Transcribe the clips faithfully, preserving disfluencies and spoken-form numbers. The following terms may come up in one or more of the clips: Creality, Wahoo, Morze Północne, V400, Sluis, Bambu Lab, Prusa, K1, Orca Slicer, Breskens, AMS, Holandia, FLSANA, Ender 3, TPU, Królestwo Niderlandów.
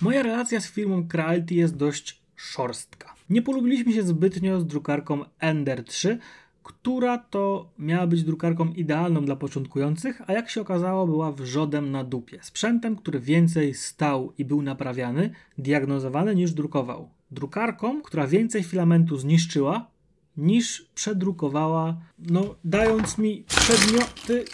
Moja relacja z firmą Creality jest dość szorstka. Nie polubiliśmy się zbytnio z drukarką Ender trzy, która to miała być drukarką idealną dla początkujących, a jak się okazało była wrzodem na dupie. Sprzętem, który więcej stał i był naprawiany, diagnozowany niż drukował. Drukarką, która więcej filamentu zniszczyła niż przedrukowała, no dając mi przedmioty,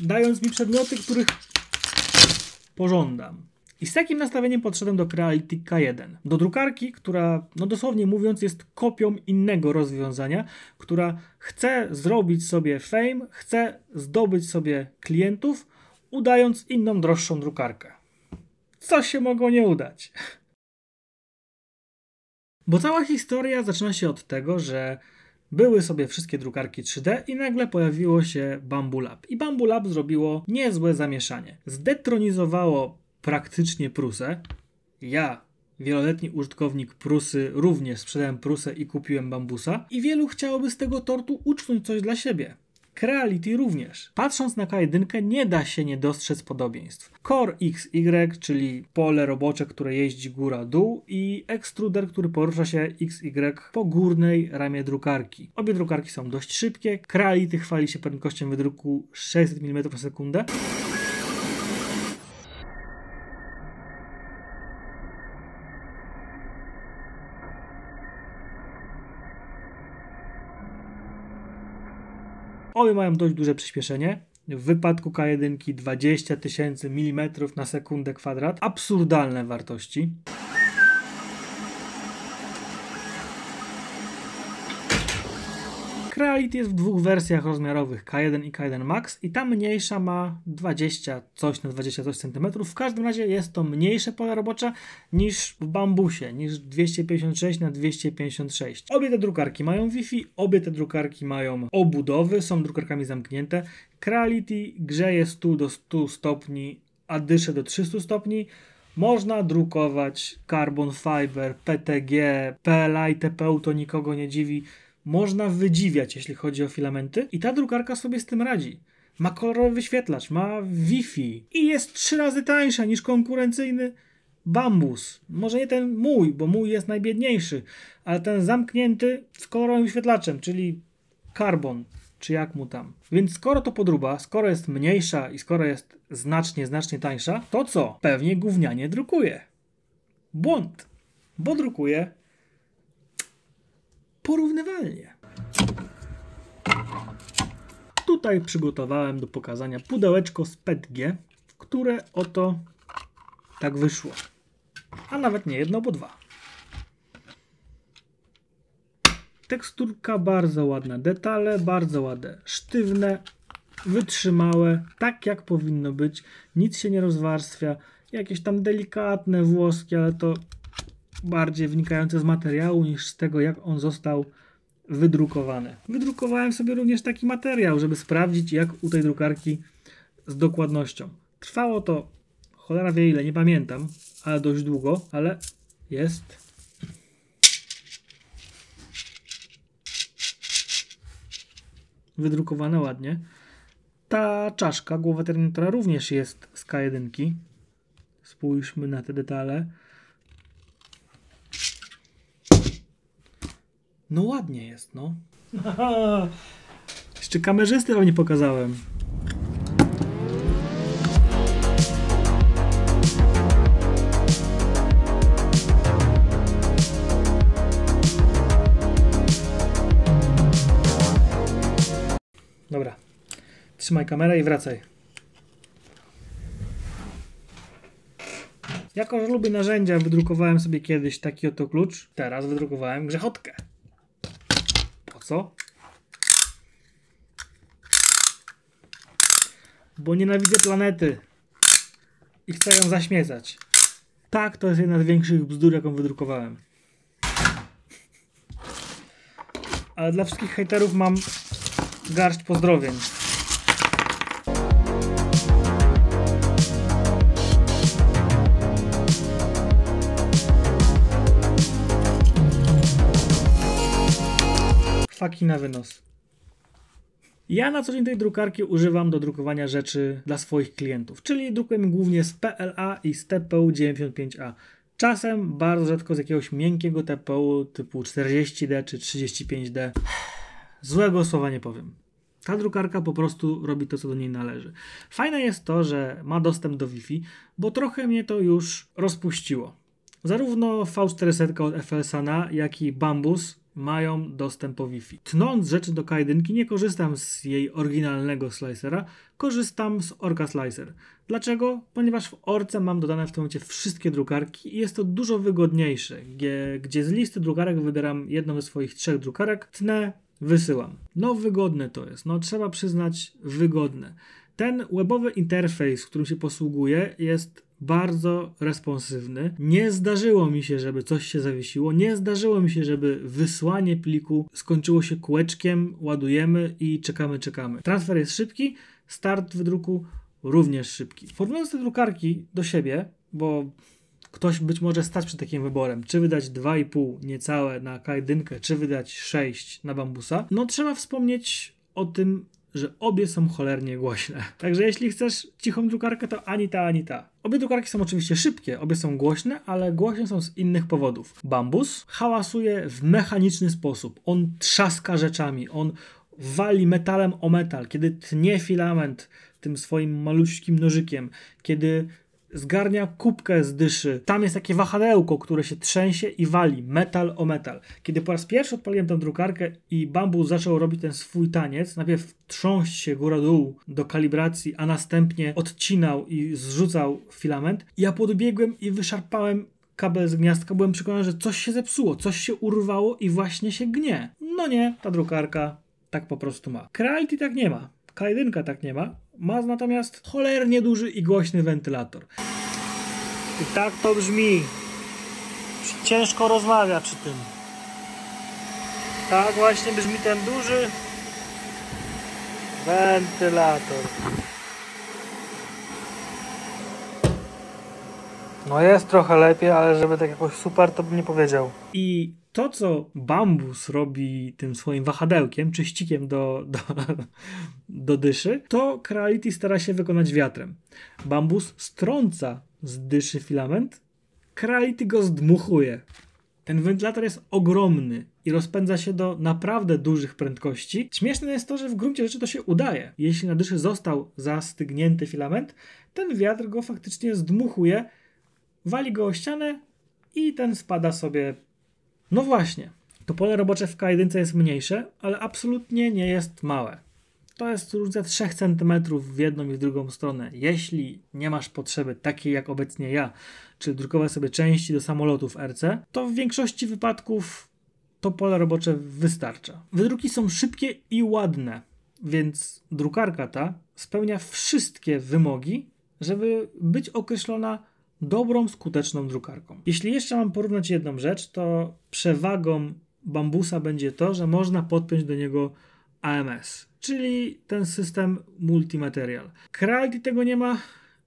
dając mi przedmioty, których pożądam. I z takim nastawieniem podszedłem do Creality K jeden. Do drukarki, która, no dosłownie mówiąc, jest kopią innego rozwiązania, która chce zrobić sobie fame, chce zdobyć sobie klientów, udając inną, droższą drukarkę. Co się mogło nie udać? Bo cała historia zaczyna się od tego, że były sobie wszystkie drukarki trzy D i nagle pojawiło się Bambu Lab. I Bambu Lab zrobiło niezłe zamieszanie. Zdetronizowało praktycznie Prusę. Ja, wieloletni użytkownik Prusy, również sprzedałem Prusę i kupiłem bambusa. I wielu chciałoby z tego tortu uczknąć coś dla siebie. Creality również. Patrząc na K jeden, nie da się nie dostrzec podobieństw. Core X Y, czyli pole robocze, które jeździ góra-dół, i extruder, który porusza się X Y po górnej ramie drukarki. Obie drukarki są dość szybkie. Creality chwali się prędkością wydruku sześćset milimetrów na sekundę. Obie mają dość duże przyspieszenie. W wypadku K jeden dwadzieścia tysięcy milimetrów na sekundę kwadrat. Absurdalne wartości. Creality jest w dwóch wersjach rozmiarowych, K jeden i K jeden Max, i ta mniejsza ma dwadzieścia coś na dwadzieścia coś centymetrów. W każdym razie jest to mniejsze pole robocze niż w bambusie, niż dwieście pięćdziesiąt sześć na dwieście pięćdziesiąt sześć. Obie te drukarki mają Wi-Fi, obie te drukarki mają obudowy, są drukarkami zamknięte. Creality grzeje sto do stu stopni, a dysze do trzystu stopni. Można drukować carbon fiber, P T G, P L A i T P U, to nikogo nie dziwi. Można wydziwiać, jeśli chodzi o filamenty, i ta drukarka sobie z tym radzi. Ma kolorowy wyświetlacz, ma Wi-Fi i jest trzy razy tańsza niż konkurencyjny bambus. Może nie ten mój, bo mój jest najbiedniejszy, ale ten zamknięty z kolorowym wyświetlaczem, czyli karbon, czy jak mu tam. Więc skoro to podruba, skoro jest mniejsza i skoro jest znacznie, znacznie tańsza, to co? Pewnie gównianie drukuje. Błąd, bo drukuje porównywalnie. Tutaj przygotowałem do pokazania pudełeczko z P E T G, które oto tak wyszło. A nawet nie jedno, bo dwa. Teksturka bardzo ładna, detale bardzo ładne, sztywne, wytrzymałe, tak jak powinno być, nic się nie rozwarstwia, jakieś tam delikatne włoski, ale to bardziej wynikające z materiału niż z tego, jak on został wydrukowany. Wydrukowałem sobie również taki materiał, żeby sprawdzić, jak u tej drukarki z dokładnością. Trwało to, cholera wie ile, nie pamiętam, ale dość długo, ale jest. Wydrukowane ładnie. Ta czaszka, głowa Terminatora, również jest z K jeden. Spójrzmy na te detale. No ładnie jest, no. Jeszcze kamerzysty wam nie pokazałem. Dobra. Trzymaj kamerę i wracaj. Jako że lubię narzędzia, wydrukowałem sobie kiedyś taki oto klucz. Teraz wydrukowałem grzechotkę. Co? Bo nienawidzę planety i chcę ją zaśmiecać. Tak, to jest jedna z większych bzdur, jaką wydrukowałem. Ale dla wszystkich hejterów mam garść pozdrowień. Faki na wynos. Ja na co dzień tej drukarki używam do drukowania rzeczy dla swoich klientów, czyli drukuję głównie z P L A i z T P U dziewięćdziesiąt pięć A. Czasem bardzo rzadko z jakiegoś miękkiego T P U typu czterdzieści D czy trzydzieści pięć D. Złego słowa nie powiem. Ta drukarka po prostu robi to, co do niej należy. Fajne jest to, że ma dostęp do Wi-Fi, bo trochę mnie to już rozpuściło. Zarówno V czterysta od FLSANA, jak i Bambus mają dostęp po Wi-Fi. Tnąc rzeczy do K jeden, nie korzystam z jej oryginalnego slicera, korzystam z Orca Slicer. Dlaczego? Ponieważ w Orce mam dodane w tym momencie wszystkie drukarki i jest to dużo wygodniejsze, gdzie, gdzie z listy drukarek wybieram jedną ze swoich trzech drukarek, tnę, wysyłam. No wygodne to jest, no trzeba przyznać, wygodne. Ten webowy interfejs, którym się posługuję, jest bardzo responsywny. Nie zdarzyło mi się, żeby coś się zawiesiło, nie zdarzyło mi się, żeby wysłanie pliku skończyło się kółeczkiem, ładujemy i czekamy, czekamy. Transfer jest szybki, start wydruku również szybki. Porównując te drukarki do siebie, bo ktoś być może stać przed takim wyborem, czy wydać dwa i pół niecałe na K jeden, czy wydać sześć na Bambusa, no trzeba wspomnieć o tym, że obie są cholernie głośne. Także jeśli chcesz cichą drukarkę, to ani ta, ani ta. Obie drukarki są oczywiście szybkie, obie są głośne, ale głośne są z innych powodów. Bambus hałasuje w mechaniczny sposób. On trzaska rzeczami, on wali metalem o metal. Kiedy tnie filament tym swoim maluśkim nożykiem, kiedy zgarnia kubkę z dyszy. Tam jest takie wahadełko, które się trzęsie i wali metal o metal. Kiedy po raz pierwszy odpaliłem tę drukarkę i Bambus zaczął robić ten swój taniec, najpierw trząść się góra-dół do kalibracji, a następnie odcinał i zrzucał filament, ja podbiegłem i wyszarpałem kabel z gniazdka. Byłem przekonany, że coś się zepsuło, coś się urwało i właśnie się gnie. No nie, ta drukarka tak po prostu ma. Creality tak nie ma. K jeden tak nie ma. Ma natomiast cholernie duży i głośny wentylator. I tak to brzmi. Ciężko rozmawia przy tym. Tak właśnie brzmi ten duży wentylator. No jest trochę lepiej, ale żeby tak jakoś super, to bym nie powiedział. I to, co Bambus robi tym swoim wahadełkiem, czyścikiem do, do, do dyszy, to Creality stara się wykonać wiatrem. Bambus strąca z dyszy filament, Creality go zdmuchuje. Ten wentylator jest ogromny i rozpędza się do naprawdę dużych prędkości. Śmieszne jest to, że w gruncie rzeczy to się udaje. Jeśli na dyszy został zastygnięty filament, ten wiatr go faktycznie zdmuchuje, wali go o ścianę i ten spada sobie. No właśnie, to pole robocze w K jeden jest mniejsze, ale absolutnie nie jest małe. To jest różnica trzy centymetry w jedną i w drugą stronę. Jeśli nie masz potrzeby takiej jak obecnie ja, czyli drukować sobie części do samolotów R C, to w większości wypadków to pole robocze wystarcza. Wydruki są szybkie i ładne, więc drukarka ta spełnia wszystkie wymogi, żeby być określona dobrą, skuteczną drukarką. Jeśli jeszcze mam porównać jedną rzecz, to przewagą Bambusa będzie to, że można podpiąć do niego A M S, czyli ten system multimaterial. Creality tego nie ma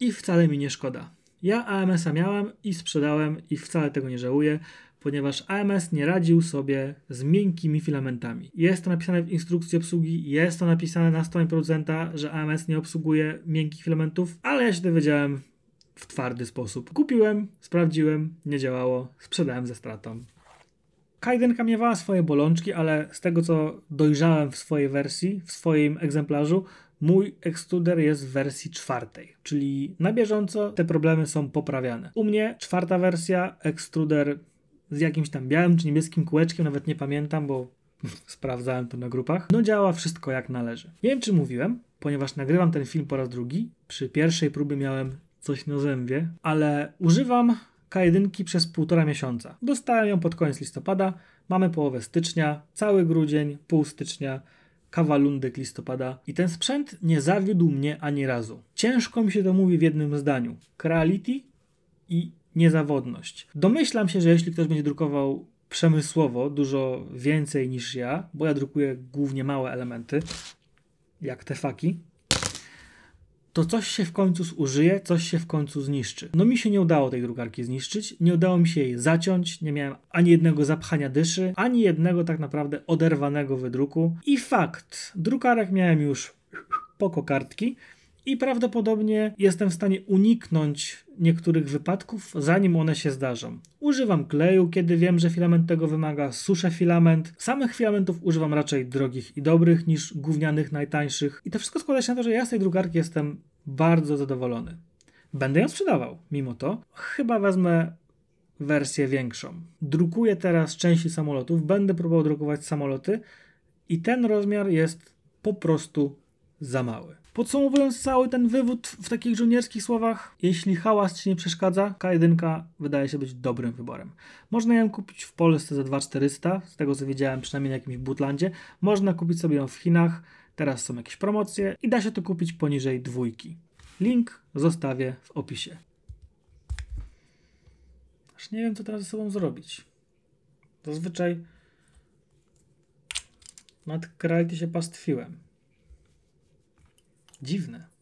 i wcale mi nie szkoda. Ja A M S-a miałem i sprzedałem i wcale tego nie żałuję, ponieważ A M S nie radził sobie z miękkimi filamentami. Jest to napisane w instrukcji obsługi, jest to napisane na stronie producenta, że A M S nie obsługuje miękkich filamentów, ale ja się dowiedziałem w twardy sposób. Kupiłem, sprawdziłem, nie działało, sprzedałem ze stratą. K jeden miewała swoje bolączki, ale z tego co dojrzałem w swojej wersji, w swoim egzemplarzu, mój ekstruder jest w wersji czwartej, czyli na bieżąco te problemy są poprawiane. U mnie czwarta wersja, ekstruder z jakimś tam białym czy niebieskim kółeczkiem, nawet nie pamiętam, bo sprawdzałem to na grupach. No działa wszystko jak należy. Nie wiem czy mówiłem, ponieważ nagrywam ten film po raz drugi. Przy pierwszej próbie miałem coś na zębie, ale używam K jeden przez półtora miesiąca. Dostałem ją pod koniec listopada, mamy połowę stycznia, cały grudzień, pół stycznia, kawalundek listopada i ten sprzęt nie zawiódł mnie ani razu. Ciężko mi się to mówi w jednym zdaniu. Creality i niezawodność. Domyślam się, że jeśli ktoś będzie drukował przemysłowo dużo więcej niż ja, bo ja drukuję głównie małe elementy, jak te faki, to coś się w końcu zużyje, coś się w końcu zniszczy. No mi się nie udało tej drukarki zniszczyć, nie udało mi się jej zaciąć, nie miałem ani jednego zapchania dyszy, ani jednego tak naprawdę oderwanego wydruku. I fakt, drukarek miałem już po kokardki i prawdopodobnie jestem w stanie uniknąć niektórych wypadków, zanim one się zdarzą. Używam kleju, kiedy wiem, że filament tego wymaga, suszę filament. Samych filamentów używam raczej drogich i dobrych niż gównianych, najtańszych. I to wszystko składa się na to, że ja z tej drukarki jestem bardzo zadowolony. Będę ją sprzedawał, mimo to. Chyba wezmę wersję większą. Drukuję teraz części samolotów, będę próbował drukować samoloty i ten rozmiar jest po prostu za mały. Podsumowując cały ten wywód w takich żołnierskich słowach, jeśli hałas Ci nie przeszkadza, K jeden wydaje się być dobrym wyborem. Można ją kupić w Polsce za dwa tysiące czterysta, z tego co wiedziałem, przynajmniej na jakimś Bootlandzie. Można kupić sobie ją w Chinach, teraz są jakieś promocje i da się to kupić poniżej dwójki. Link zostawię w opisie. Aż nie wiem, co teraz ze sobą zrobić. Zazwyczaj nad Creality się pastwiłem. Dziwne.